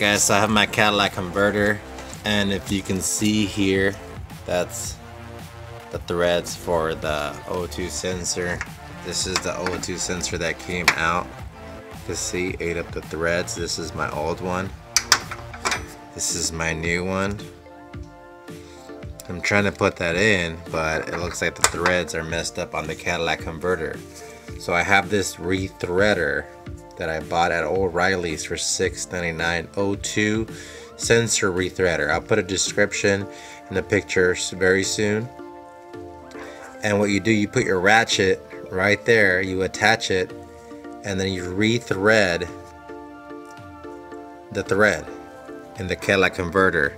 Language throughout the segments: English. guys, so I have my Cadillac converter, and if you can see here, that's the threads for the O2 sensor. This is the O2 sensor that came out. To see, ate up the threads. This is my old one. This is my new one. I'm trying to put that in, but it looks like the threads are messed up on the Cadillac converter. So I have this re-threader that I bought at O'Reilly's for $6.99. O2 sensor re-threader. I'll put a description in the picture very soon. And what you do, you put your ratchet right there, you attach it, and then you re-thread the thread in the Cadillac converter.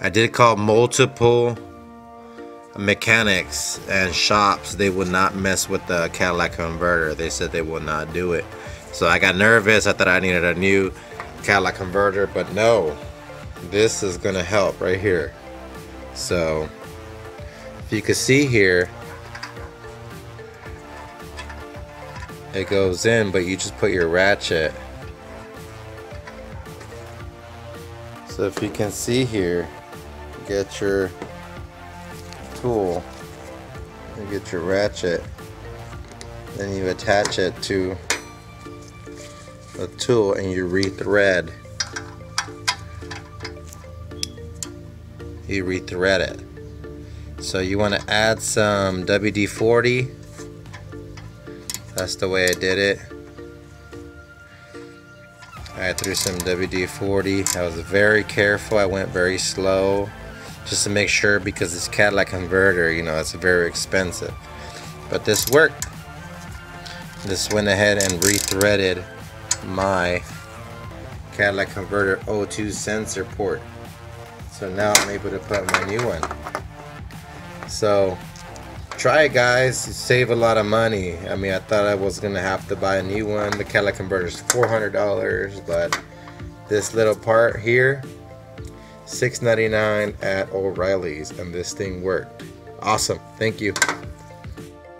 I did call multiple mechanics and shops. They would not mess with the Cadillac converter. They said they would not do it. So I got nervous. I thought I needed a new Cadillac converter, but no, this is gonna help right here. So if you can see here, it goes in, but you just put your ratchet. So if you can see here, get your tool and get your ratchet, then you attach it to the tool and you re-thread. You re-thread it. So you want to add some WD-40. That's the way I did it. I threw some WD-40. I was very careful. I went very slow just to make sure, because this Cadillac converter, you know, it's very expensive. But this worked. This went ahead and re-threaded my Cadillac converter O2 sensor port. So now I'm able to put my new one. So try it, guys. You save a lot of money. I mean, I thought I was gonna have to buy a new one. The Cadillac converter is $400, but this little part here, $6.99 at O'Reilly's, and this thing worked. Awesome. Thank you.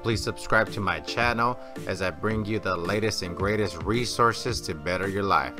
Please subscribe to my channel as I bring you the latest and greatest resources to better your life.